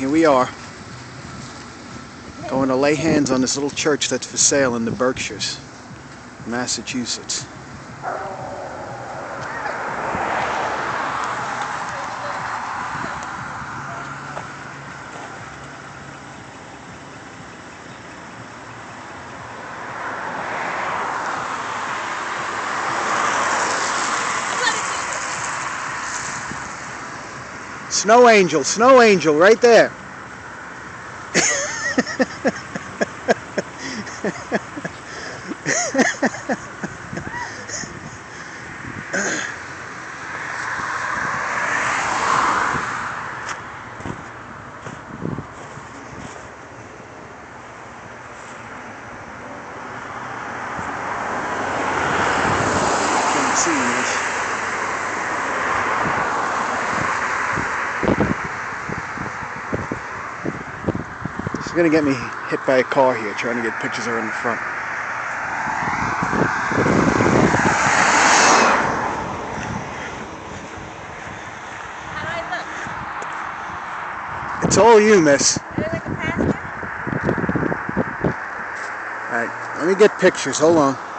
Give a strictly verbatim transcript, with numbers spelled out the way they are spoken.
here we are, going to lay hands on this little church that's for sale in the Berkshires, Massachusetts. Snow angel, snow angel, right there. Can't see this. It's gonna get me hit by a car here, trying to get pictures of her in the front. How do I look? It's all you, miss. I look like a pastor? Alright, let me get pictures, hold on.